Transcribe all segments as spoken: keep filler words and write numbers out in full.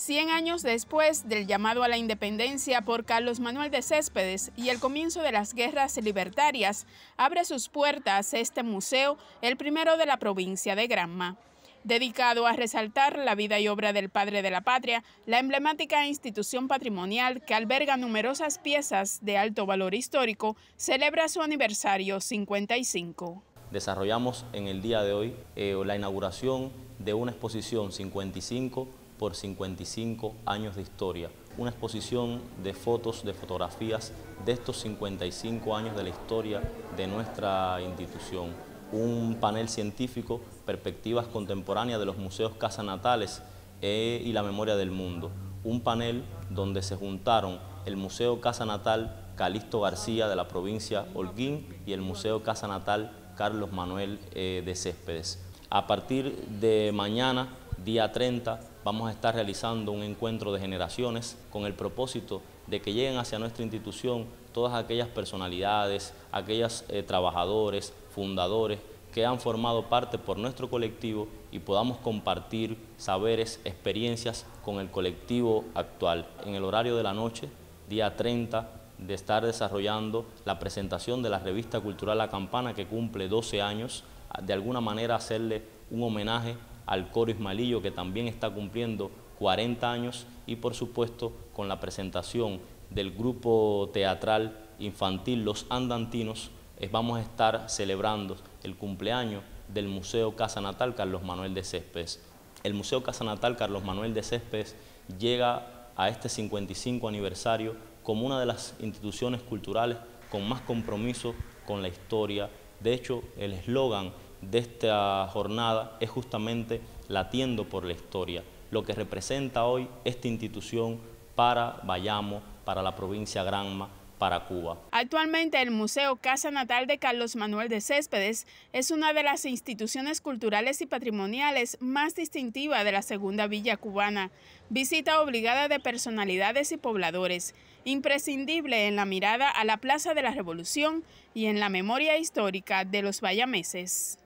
cien años después del llamado a la independencia por Carlos Manuel de Céspedes y el comienzo de las guerras libertarias, abre sus puertas este museo, el primero de la provincia de Granma. Dedicado a resaltar la vida y obra del padre de la patria, la emblemática institución patrimonial, que alberga numerosas piezas de alto valor histórico, celebra su aniversario cincuenta y cinco. Desarrollamos en el día de hoy eh, la inauguración de una exposición cincuenta y cinco por cincuenta y cinco años de historia, una exposición de fotos, de fotografías de estos cincuenta y cinco años de la historia de nuestra institución, un panel científico, perspectivas contemporáneas de los museos casanatales eh, y la memoria del mundo, un panel donde se juntaron el Museo Casa Natal Calixto García de la provincia Holguín y el Museo Casa Natal Carlos Manuel eh, de Céspedes. A partir de mañana, día treinta, vamos a estar realizando un encuentro de generaciones con el propósito de que lleguen hacia nuestra institución todas aquellas personalidades, aquellos eh, trabajadores, fundadores que han formado parte por nuestro colectivo y podamos compartir saberes, experiencias con el colectivo actual. En el horario de la noche, día treinta, de estar desarrollando la presentación de la revista cultural La Campana, que cumple doce años, de alguna manera hacerle un homenaje al coro Ismalillo, que también está cumpliendo cuarenta años, y por supuesto con la presentación del grupo teatral infantil Los Andantinos, vamos a estar celebrando el cumpleaños del Museo Casa Natal Carlos Manuel de Céspedes. El Museo Casa Natal Carlos Manuel de Céspedes llega a este cincuenta y cinco aniversario como una de las instituciones culturales con más compromiso con la historia. De hecho, el eslogan de esta jornada es justamente latiendo por la historia, lo que representa hoy esta institución para Bayamo, para la provincia Granma, para Cuba. Actualmente el Museo Casa Natal de Carlos Manuel de Céspedes es una de las instituciones culturales y patrimoniales más distintivas de la segunda villa cubana, visita obligada de personalidades y pobladores, imprescindible en la mirada a la Plaza de la Revolución y en la memoria histórica de los bayameses.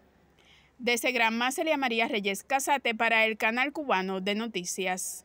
Desde Granma, Elia María Reyes Casate para el Canal Cubano de Noticias.